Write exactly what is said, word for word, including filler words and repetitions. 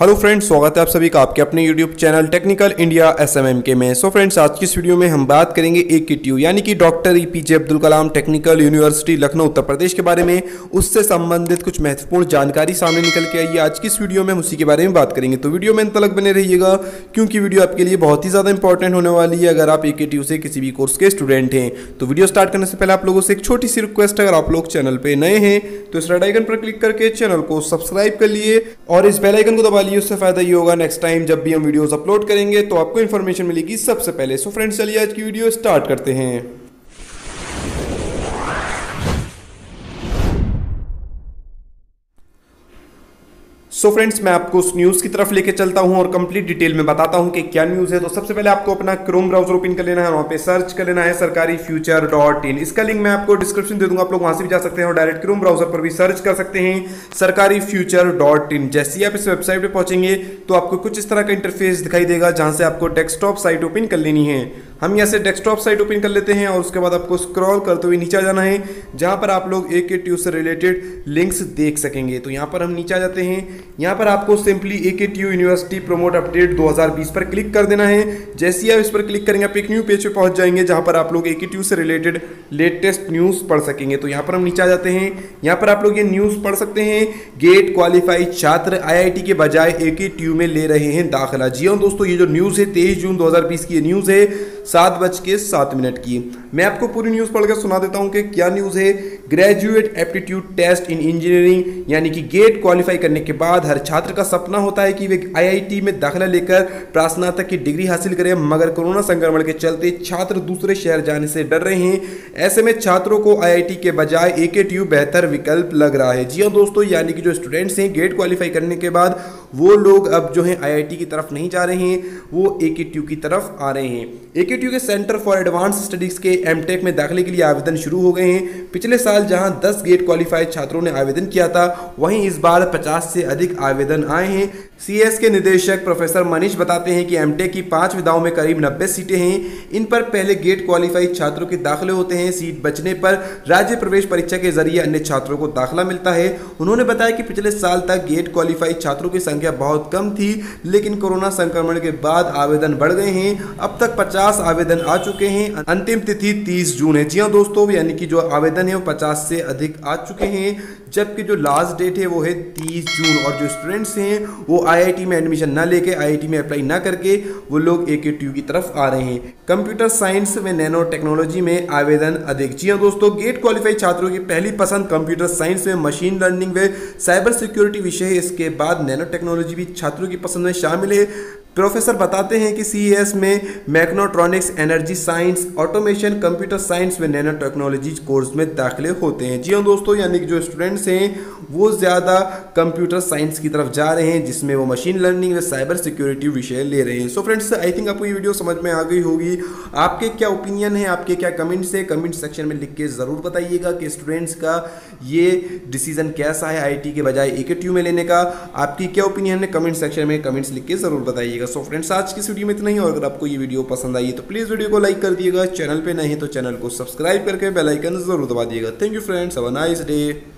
Hello friends, स्वागत है आप सभी का आपके अपने यूट्यूब चैनल टेक्निकल इंडिया एसएमएमके में। सो फ्रेंड्स, आज की इस वीडियो में हम बात करेंगे ए के टी यू यानी कि doctor A P J Abdul Kalam technical university Lucknow Uttar Pradesh के बारे में। उससे संबंधित कुछ महत्वपूर्ण जानकारी सामने निकल के आई है। आज की इस वीडियो में हम उसी के बारे में बात करेंगे, तो वीडियो में अंत तक बने रहिएगा क्योंकि वीडियो आपके लिए बहुत ही ज़्यादा इंपॉर्टेंट होने वाली है अगर आप ए के टी यू से किसी भी कोर्स के स्टूडेंट हैं। तो वीडियो स्टार्ट करने से पहले आप लोगों से एक छोटी सी रिक्वेस्ट, अगर आप लोग चैनल पर नए हैं तो इस रेड आइकन पर क्लिक करके चैनल को सब्सक्राइब कर लिए और इस बेल आइकन को दबा उससे फायदा ये होगा नेक्स्ट टाइम जब भी हम वीडियोस अपलोड करेंगे तो आपको इन्फॉर्मेशन मिलेगी सबसे पहले। सो फ्रेंड्स, चलिए आज की वीडियो स्टार्ट करते हैं। सो so फ्रेंड्स, मैं आपको उस न्यूज़ की तरफ लेके चलता हूं और कंप्लीट डिटेल में बताता हूं कि क्या न्यूज़ है। तो सबसे पहले आपको अपना क्रोम ब्राउजर ओपन कर लेना है, वहां पे सर्च कर लेना है सरकारी फ्यूचर डॉट इन। इसका लिंक मैं आपको डिस्क्रिप्शन दे दूंगा, आप लोग वहां से भी जा सकते हैं और डायरेक्ट क्रोम ब्राउजर पर भी सर्च कर सकते हैं सरकारी फ्यूचर डॉट इन। जैसे ही आप इस वेबसाइट पर पहुंचेंगे तो आपको कुछ इस तरह का इंटरफेस दिखाई देगा जहाँ से आपको डेस्कटॉप साइट ओपन कर लेनी है। हम यहाँ से डेस्कटॉप साइट ओपन कर लेते हैं और उसके बाद आपको स्क्रॉल करते हुए नीचे आ जाना है जहाँ पर आप लोग ए के टी यू से रिलेटेड लिंक्स देख सकेंगे। तो यहाँ पर हम नीचे आ जाते हैं। यहाँ पर आपको simply A K T U university promote update दो हज़ार बीस पर क्लिक कर देना है। जैसे ही आप इस पर क्लिक करेंगे आप एक न्यू पेज पर पहुँच जाएंगे जहाँ पर आप लोग ए के टी यू से रिलेटेड लेटेस्ट न्यूज़ पढ़ सकेंगे। तो यहाँ पर हम नीचे आ जाते हैं। यहाँ पर आप लोग ये न्यूज़ पढ़ सकते हैं, गेट क्वालिफाइड छात्र आई आई टी के बजाय ए के टी यू में ले रहे हैं दाखिला। जी हाँ दोस्तों, ये जो न्यूज़ है तेईस जून दो हज़ार बीस की ये न्यूज़ है, सात बज के सात मिनट की। मैं आपको पूरी न्यूज़ पढ़कर सुना देता हूं कि क्या न्यूज़ है। Graduate aptitude test in engineering यानी कि गेट क्वालिफाई करने के बाद हर छात्र का सपना होता है कि वे आई आई टी में दाखिला लेकर प्रास्नातक की डिग्री हासिल करें, मगर कोरोना संक्रमण के चलते छात्र दूसरे शहर जाने से डर रहे हैं। ऐसे में छात्रों को आई आई टी के बजाय ए के टी यू बेहतर विकल्प लग रहा है। जी हाँ दोस्तों, यानी कि जो स्टूडेंट्स हैं गेट क्वालिफाई करने के बाद वो लोग अब जो है आई आई टी की तरफ नहीं जा रहे हैं, वो ए के टी यू की तरफ आ रहे हैं। ए के टी यू के सेंटर फॉर एडवांस स्टडीज़ के एम टेक में दाखिले के लिए आवेदन शुरू हो गए हैं। पिछले साल जहां दस गेट क्वालिफाइड छात्रों ने आवेदन किया था, वहीं इस बार पचास से अधिक आवेदन आए हैं। सी ए एस के निदेशक प्रोफेसर मनीष बताते हैं कि एम टेक की पांच विधाओं में करीब नब्बे सीटें हैं। इन पर पहले गेट क्वालिफाइड छात्रों के दाखिले होते हैं। सीट बचने पर राज्य प्रवेश परीक्षा के जरिए अन्य छात्रों को दाखिला मिलता है। उन्होंने बताया कि पिछले साल तक गेट क्वालिफाइड छात्रों की संख्या बहुत कम थी, लेकिन कोरोना संक्रमण के बाद आवेदन बढ़ गए हैं। अब तक पचास आवेदन आ चुके हैं। अंतिम तिथि तीस जून है। जी हाँ दोस्तों, यानी कि जो आवेदन है वो पचास से अधिक आ चुके हैं, जबकि जो लास्ट डेट है वो है तीस जून। और जो स्टूडेंट्स हैं वो आई आई टी में एडमिशन ना लेके आई आई टी में अप्लाई ना करके वो लोग ए के टी यू की तरफ आ रहे हैं। कंप्यूटर साइंस में नैनो टेक्नोलॉजी में आवेदन अधिक। जी हाँ दोस्तों, गेट क्वालिफाइड छात्रों की पहली पसंद कंप्यूटर साइंस में मशीन लर्निंग व साइबर सिक्योरिटी विषय है। इसके बाद नैनो टेक्नोलॉजी भी छात्रों की पसंद में शामिल है। प्रोफेसर बताते हैं कि सी ए एस में mechatronics, energy science, automation, computer science में नैनो टेक्नोलॉजी कोर्स में दाखिले होते हैं। जी हाँ दोस्तों, यानी कि जो स्टूडेंट्स हैं वो ज़्यादा कंप्यूटर साइंस की तरफ जा रहे हैं, जिसमें वो मशीन लर्निंग व साइबर सिक्योरिटी विषय ले रहे हैं। सो फ्रेंड्स, आई थिंक आपको ये वीडियो समझ में आ गई होगी। आपके क्या ओपिनियन है, आपके क्या कमेंट्स है, कमेंट सेक्शन में लिख के ज़रूर बताइएगा कि स्टूडेंट्स का ये डिसीजन कैसा है आई आई टी के बजाय ए के टी यू में लेने का। आपकी क्या ओपिनियन है, कमेंट सेक्शन में कमेंट्स लिख के ज़रूर बताइएगा। सो फ्रेंड्स, आज की इस वीडियो में इतना ही। और अगर आपको ये वीडियो पसंद आई है तो प्लीज़ वीडियो को लाइक कर दिएगा, चैनल पे नहीं तो चैनल को सब्सक्राइब करके बेल आइकन जरूर दबा दिएगा। Thank you friends, have a nice day.